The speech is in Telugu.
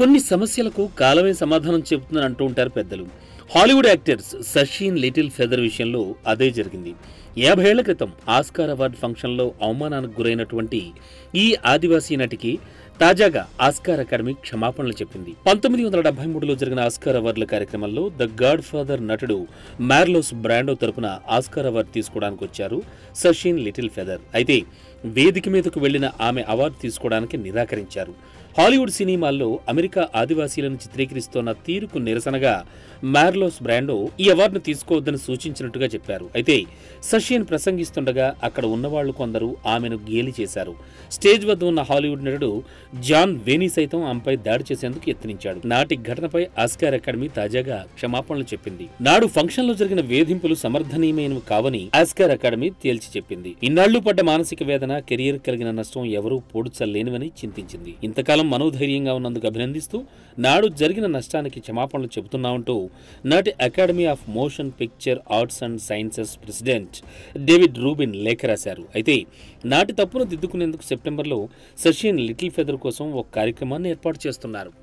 కొన్ని సమస్యలకు కాలమే సమాధానం చెప్తుందని అంటూ ఉంటారు పెద్దలు. Hollywood actors Sacheen Littlefeather విషయంలో అదే జరిగింది. 50 ఏళ్ల క్రితం ఆస్కార్ అవార్డు ఫంక్షన్లో అవమానానికి గురైనటువంటి ఈ ఆదివాసీ నటికి తాజాగా ఆస్కార్ అకాడమీ క్షమాపణలు చెప్పింది. 1973లో జరిగిన ఆస్కార్ అవార్డుల కార్యక్రమంలో ద గాడ్ ఫాదర్ నటుడు మార్లోస్ బ్రాండో తరపున ఆస్కార్ అవార్డు తీసుకోవడానికి వచ్చారు సషీన్ లిటిల్ ఫెదర్. అయితే వేదిక మీదకు వెళ్లిన ఆమె అవార్డు తీసుకోవడానికి నిరాకరించారు. హాలీవుడ్ సినిమాల్లో అమెరికా ఆదివాసీలను చిత్రీకరిస్తోన్న తీరుకు నిరసనగా మార్లోస్ బ్రాండో ఈ అవార్డును తీసుకోవద్దని సూచించినట్టుగా చెప్పారు. అయితే సషీన్ ప్రసంగిస్తుండగా అక్కడ ఉన్నవాళ్లు కొందరు ఆమెను గేలి చేశారు. స్టేజ్ వద్ద ఉన్న హాలీవుడ్ నటుడు జాన్ వేనీ సైతం ఆమెపై దాడి చేసేందుకు యత్నించాడు. నాటి ఘటనపై ఆస్కార్ అకాడమీ తాజాగా క్షమాపణలు చెప్పింది. నాడు ఫంక్షన్ లో జరిగిన వేధింపులు సమర్థనీయమైనవి కావని ఆస్కార్ అకాడమీ తేల్చి చెప్పింది. ఇన్నాళ్లు పడ్డ మానసిక వేదన, కెరీర్ కలిగిన నష్టం ఎవరూ పూడ్చలేనివని చింతించింది. ఇంతకాలం మనోధైర్యంగా ఉన్నందుకు అభినందిస్తూ నాడు జరిగిన నష్టానికి క్షమాపణలు చెబుతున్నామంటూ నాటి Academy of Motion Picture Arts and Sciences president David Rubin లేఖ రాశారు. అయితే నాటి తప్పును దిద్దుకునేందుకు సెప్టెంబర్లో సషీన్ లిటిల్ ఫెదర్ కోసం ఒక కార్యక్రమాన్ని ఏర్పాటు చేస్తున్నారు.